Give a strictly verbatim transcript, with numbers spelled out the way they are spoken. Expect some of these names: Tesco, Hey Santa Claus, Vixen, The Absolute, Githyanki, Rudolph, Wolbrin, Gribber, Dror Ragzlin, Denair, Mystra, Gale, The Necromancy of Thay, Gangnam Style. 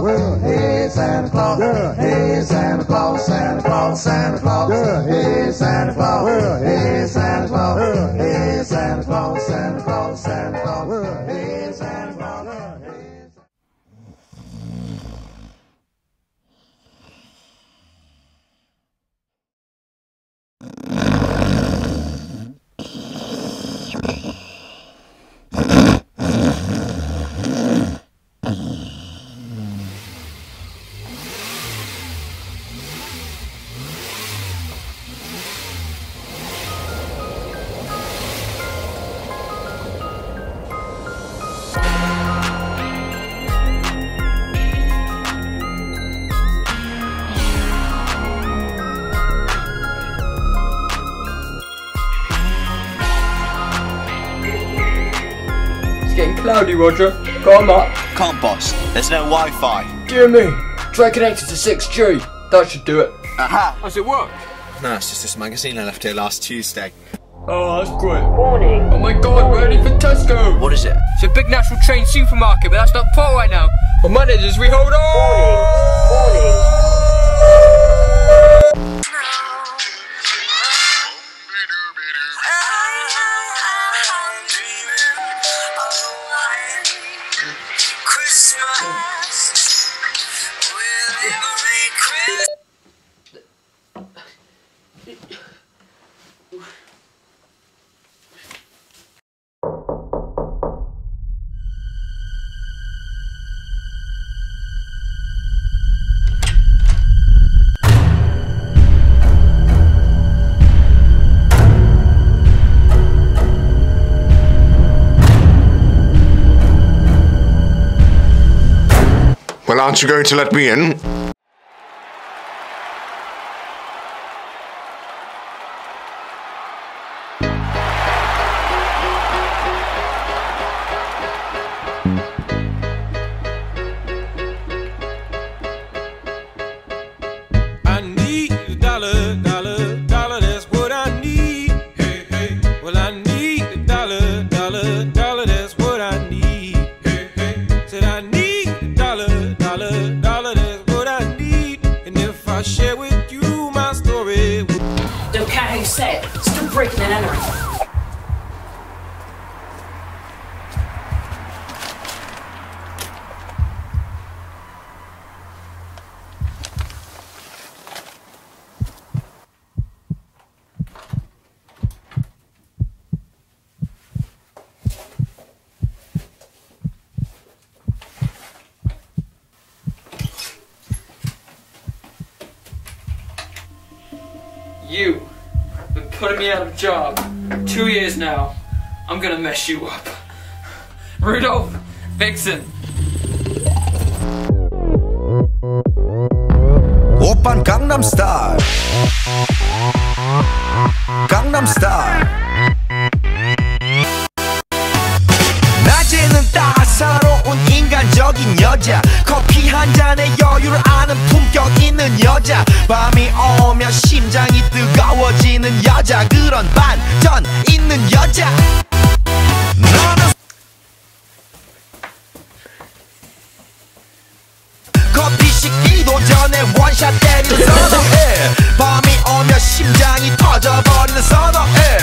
Claus. Yeah. Hey, Santa Claus. Yeah. Hey, Santa Claus. Santa Claus. Santa Claus. Yeah. Hey, Santa Claus. Yeah. Hey, Santa Claus. Yeah. Hey, Santa Claus. Santa Claus. Santa Claus. Yeah. Hey, Santa Claus. Yeah. Cloudy, Roger. Come up. Can't, boss. There's no Wi-Fi. Dear me. Try connected to six G. That should do it. Aha. Has it worked? No, it's just this magazine I left here last Tuesday. Oh, that's great. Warning. Oh my God, we're heading for Tesco. What is it? It's a big national chain supermarket, but that's not part right now. Our managers, we hold on. Warning. Warning. Well, aren't you going to let me in? I need a dollar, dollar, dollar, that's what I need. Hey, hey. Well, I need a dollar, dollar, dollar, that's what I need. Hey, hey. Said I need dollar, dollar, that's what I need. And if I share with you my story, don't care how you say it, still breaking and entering. You have been putting me out of a job for two years now. I'm gonna mess you up. Rudolph, Vixen. Open Gangnam Style. Gangnam Style. 낮에는 따사로운 인간적인 여자. 커피 한 잔에 여유를 아는 품격 있는 여자. 밤이 오면 심장이 뜨거워지는 여자. 그런 반전 있는 여자. 너는 커피 식기도 전에 원샷 때리는 선어해. 밤이 오면 심장이 터져버리는 선어해.